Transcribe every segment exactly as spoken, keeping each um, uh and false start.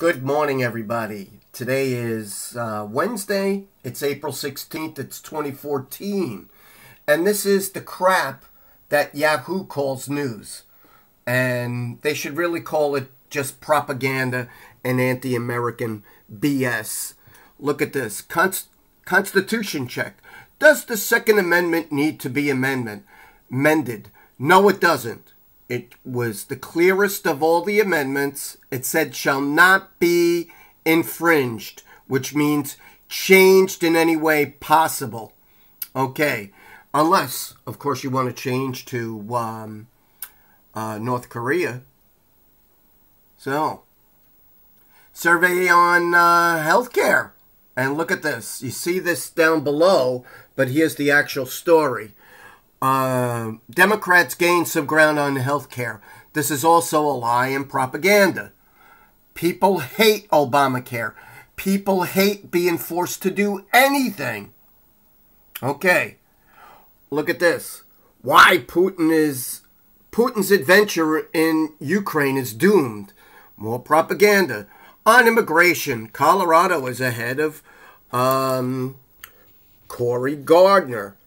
Good morning, everybody. Today is uh, Wednesday. It's April sixteenth. It's twenty fourteen. And this is the crap that Yahoo calls news. And they should really call it just propaganda and anti-American B S. Look at this. Const- Constitution check. Does the Second Amendment need to be amendment? amended? No, it doesn't. It was the clearest of all the amendments. It said shall not be infringed, which means changed in any way possible. Okay, unless, of course, you want to change to um, uh, North Korea. So, survey on uh, healthcare. And look at this. You see this down below, but here's the actual story. Uh, Democrats gained some ground on health care. This is also a lie and propaganda. People hate Obamacare. People hate being forced to do anything. Okay, look at this. Why Putin is Putin's adventure in Ukraine is doomed. More propaganda. On immigration, Colorado is ahead of um, Cory Gardner.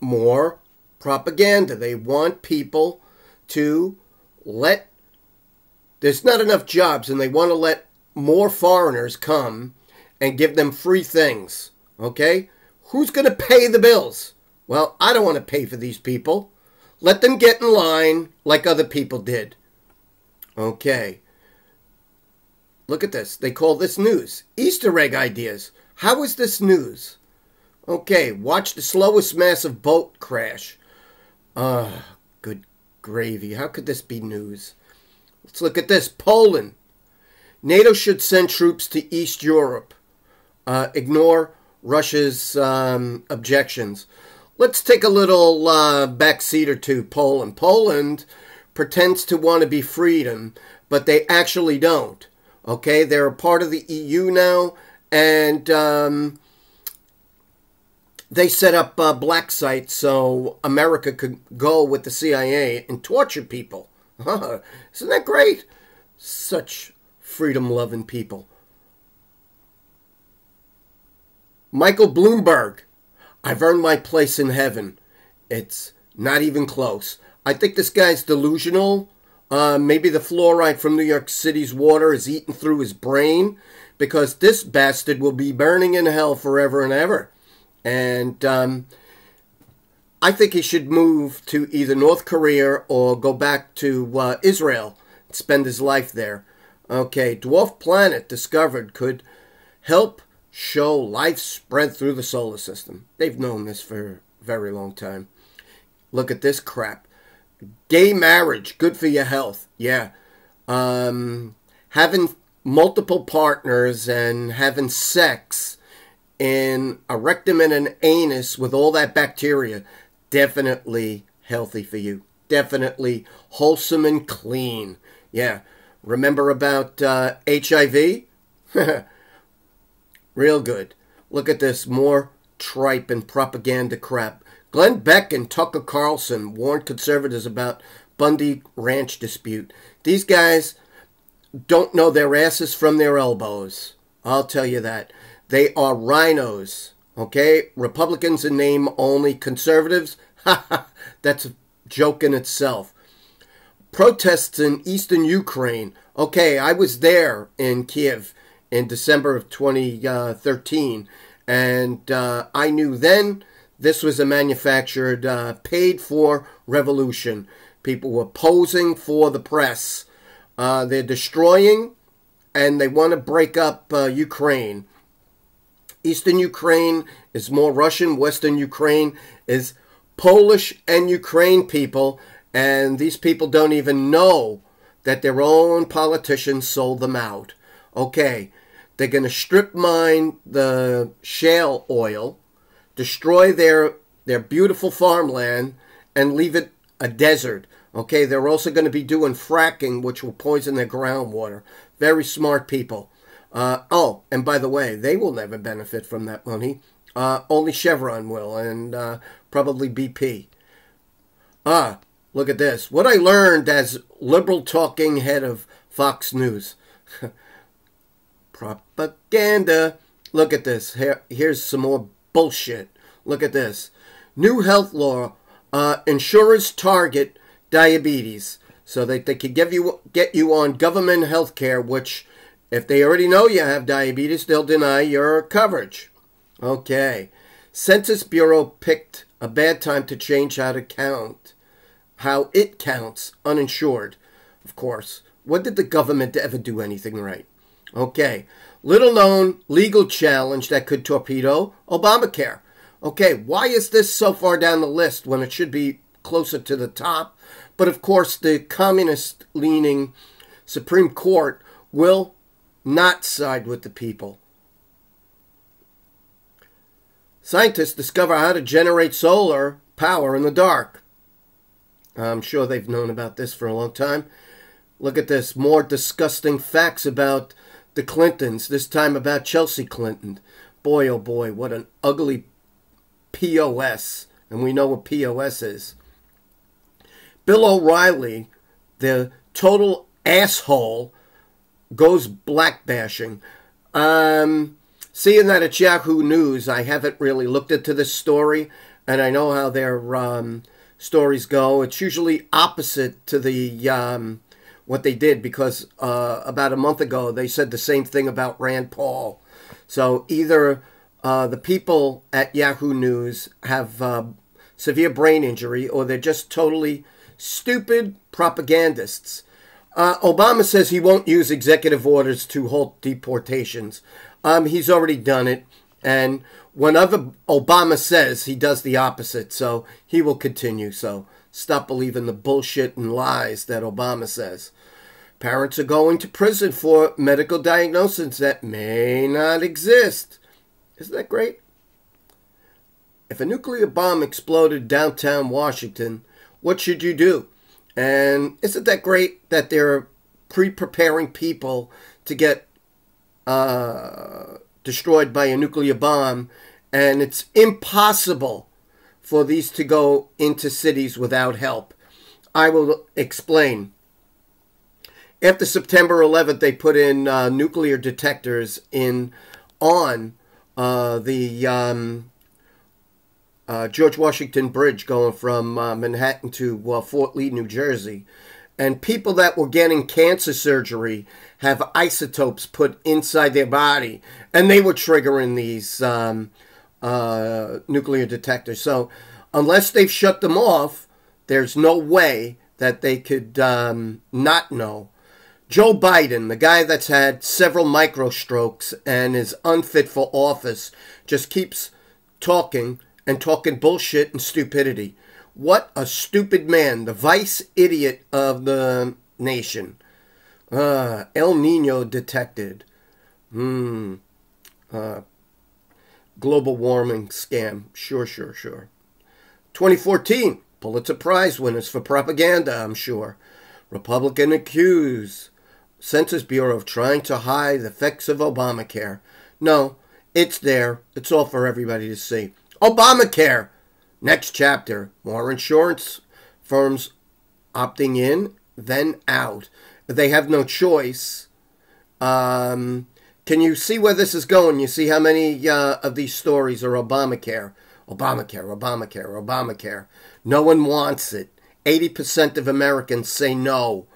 More propaganda. They want people to let, there's not enough jobs, and they want to let more foreigners come and give them free things, okay? Who's going to pay the bills? Well, I don't want to pay for these people. Let them get in line like other people did. Okay. Look at this. They call this news. Easter egg ideas. How is this news? Okay, watch the slowest massive boat crash. Ah, uh, good gravy. How could this be news? Let's look at this. Poland. NATO should send troops to East Europe. Uh, ignore Russia's um, objections. Let's take a little uh, backseater to Poland. Poland pretends to want to be freedom, but they actually don't. Okay, they're a part of the E U now, and Um, they set up uh, black sites so America could go with the C I A and torture people. Huh, isn't that great? Such freedom-loving people. Michael Bloomberg. I've earned my place in heaven. It's not even close. I think this guy's delusional. Uh, maybe the fluoride from New York City's water is eaten through his brain, because this bastard will be burning in hell forever and ever. And um, I think he should move to either North Korea or go back to uh, Israel and spend his life there. Okay, dwarf planet discovered could help show life spread through the solar system. They've known this for a very long time. Look at this crap. Gay marriage, good for your health. Yeah. Um, having multiple partners and having sex in a rectum and an anus with all that bacteria, definitely healthy for you. Definitely wholesome and clean. Yeah. Remember about uh, H I V? Real good. Look at this. More tripe and propaganda crap. Glenn Beck and Tucker Carlson warned conservatives about Bundy Ranch dispute. These guys don't know their asses from their elbows. I'll tell you that. They are rhinos, okay? Republicans in name only. Conservatives, that's a joke in itself. Protests in eastern Ukraine. Okay, I was there in Kiev in December of twenty thirteen, and uh, I knew then this was a manufactured, uh, paid-for revolution. People were posing for the press. Uh, they're destroying, and they want to break up uh, Ukraine. Eastern Ukraine is more Russian. Western Ukraine is Polish and Ukraine people. And these people don't even know that their own politicians sold them out. Okay, they're going to strip mine the shale oil, destroy their, their beautiful farmland, and leave it a desert. Okay, they're also going to be doing fracking, which will poison their groundwater. Very smart people. Uh, oh, and by the way, they will never benefit from that money. Uh, only Chevron will, and uh, probably B P. Ah, look at this. What I learned as liberal talking head of Fox News. Propaganda. Look at this. Here, here's some more bullshit. Look at this. New health law. Uh, insurers target diabetes. So that they could give you, get you on government health care, which if they already know you have diabetes, they'll deny your coverage. Okay. Census Bureau picked a bad time to change how to count, how it counts uninsured, of course. When did the government ever do anything right? Okay. Little known legal challenge that could torpedo Obamacare. Okay, why is this so far down the list when it should be closer to the top? But of course, the communist-leaning Supreme Court will not side with the people. Scientists discover how to generate solar power in the dark. I'm sure they've known about this for a long time. Look at this. More disgusting facts about the Clintons, this time about Chelsea Clinton. Boy, oh boy, what an ugly P O S. And we know what P O S is. Bill O'Reilly, the total asshole, goes black bashing. Um, seeing that it's Yahoo News, I haven't really looked into this story. And I know how their um, stories go. It's usually opposite to the um, what they did. Because uh, about a month ago, they said the same thing about Rand Paul. So either uh, the people at Yahoo News have uh, severe brain injury, or they're just totally stupid propagandists. Uh, Obama says he won't use executive orders to halt deportations. Um, he's already done it. And whenever Obama says, he does the opposite. So he will continue. So stop believing the bullshit and lies that Obama says. Parents are going to prison for medical diagnoses that may not exist. Isn't that great? If a nuclear bomb exploded downtown Washington, what should you do? And isn't that great that they're pre-preparing people to get uh, destroyed by a nuclear bomb? And it's impossible for these to go into cities without help. I will explain. After September eleventh, they put in uh, nuclear detectors in on uh, the um, uh, George Washington Bridge going from uh, Manhattan to uh, Fort Lee, New Jersey. And people that were getting cancer surgery have isotopes put inside their body. And they were triggering these um, uh, nuclear detectors. So unless they've shut them off, there's no way that they could um, not know. Joe Biden, the guy that's had several microstrokes and is unfit for office, just keeps talking and talking bullshit and stupidity. What a stupid man, the vice idiot of the nation. Uh, El Nino detected. Hmm. Uh, global warming scam. Sure, sure, sure. twenty fourteen, Pulitzer Prize winners for propaganda, I'm sure. Republican accused Census Bureau of trying to hide the effects of Obamacare. No, it's there. It's all for everybody to see. Obamacare. Next chapter. More insurance firms opting in, then out. They have no choice. Um, can you see where this is going? You see how many uh, of these stories are Obamacare? Obamacare, Obamacare, Obamacare. No one wants it. eighty percent of Americans say no.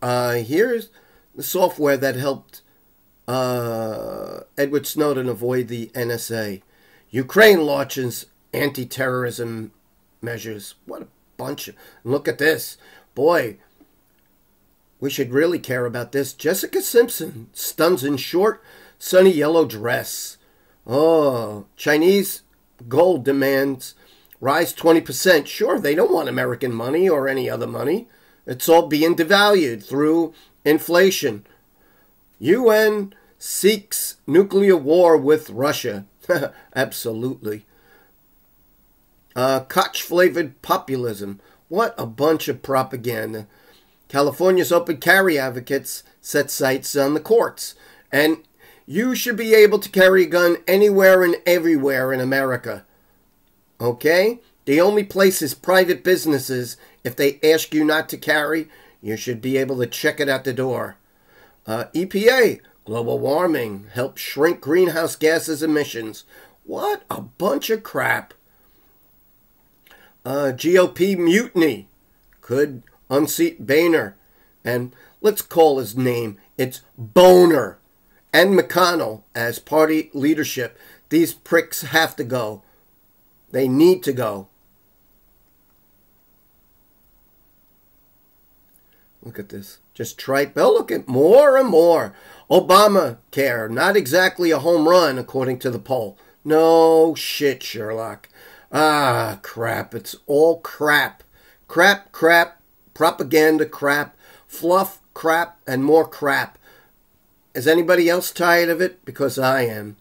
Uh, here's the software that helped uh, Edward Snowden avoid the N S A. Ukraine launches anti-terrorism measures. What a bunch of... Look at this. Boy, we should really care about this. Jessica Simpson stuns in short, sunny yellow dress. Oh, Chinese gold demands rise twenty percent. Sure, they don't want American money or any other money. It's all being devalued through inflation. U N seeks nuclear war with Russia. Absolutely. Uh, Koch-flavored populism. What a bunch of propaganda. California's open carry advocates set sights on the courts. And you should be able to carry a gun anywhere and everywhere in America. Okay? The only place is private businesses. If they ask you not to carry, you should be able to check it at the door. Uh, E P A Global warming helps shrink greenhouse gases emissions. What a bunch of crap. Uh, G O P mutiny could unseat Boehner. And let's call his name. It's Boehner and McConnell as party leadership. These pricks have to go. They need to go. Look at this. Just tripe. Oh, look at more and more. Obamacare, not exactly a home run, according to the poll. No shit, Sherlock. Ah, crap. It's all crap. Crap, crap, propaganda crap, fluff crap, and more crap. Is anybody else tired of it? Because I am.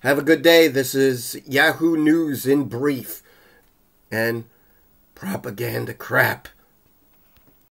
Have a good day. This is Yahoo News in brief. And propaganda crap.